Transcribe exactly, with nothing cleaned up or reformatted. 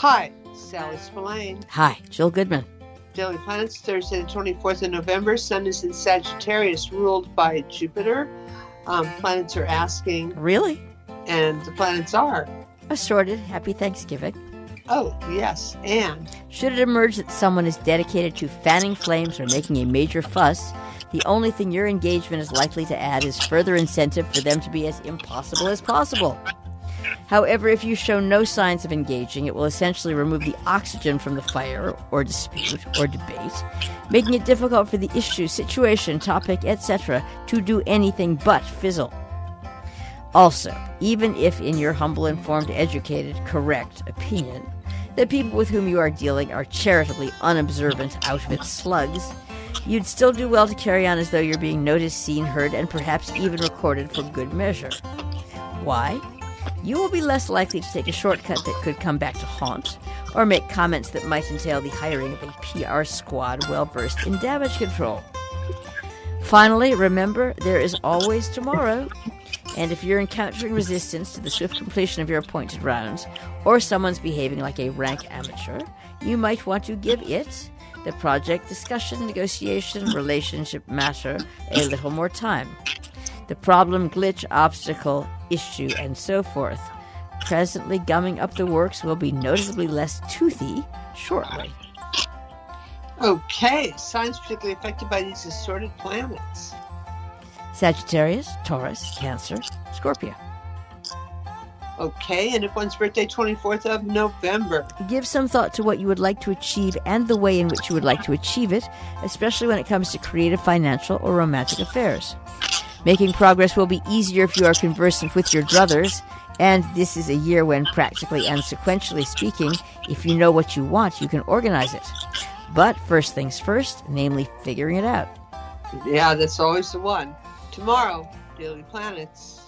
Hi, Sally Spillane. Hi, Jill Goodman. Daily Planets, Thursday the twenty-fourth of November. Sun is in Sagittarius, ruled by Jupiter. Um, planets are asking. Really? And the planets are. Assorted. Happy Thanksgiving. Oh, yes, and... Should it emerge that someone is dedicated to fanning flames or making a major fuss, the only thing your engagement is likely to add is further incentive for them to be as impossible as possible. However, if you show no signs of engaging, it will essentially remove the oxygen from the fire or dispute or debate, making it difficult for the issue, situation, topic, et cetera to do anything but fizzle. Also, even if in your humble, informed, educated, correct opinion, the people with whom you are dealing are charitably unobservant out of its slugs, you'd still do well to carry on as though you're being noticed, seen, heard, and perhaps even recorded for good measure. Why? You will be less likely to take a shortcut that could come back to haunt, or make comments that might entail the hiring of a P R squad well-versed in damage control. Finally, remember, there is always tomorrow. And if you're encountering resistance to the swift completion of your appointed rounds, or someone's behaving like a rank amateur, you might want to give it, the project discussion, negotiation, relationship matter, a little more time. The problem, glitch, obstacle, issue, and so forth, presently gumming up the works, will be noticeably less toothy shortly. Okay, signs particularly affected by these assorted planets. Sagittarius, Taurus, Cancer, Scorpio. Okay, and if one's birthday, twenty-fourth of November. Give some thought to what you would like to achieve and the way in which you would like to achieve it, especially when it comes to creative, financial, or romantic affairs. Making progress will be easier if you are conversant with your druthers, and this is a year when, practically and sequentially speaking, if you know what you want, you can organize it. But first things first, namely figuring it out. Yeah, that's always the one. Tomorrow, Daily Planets.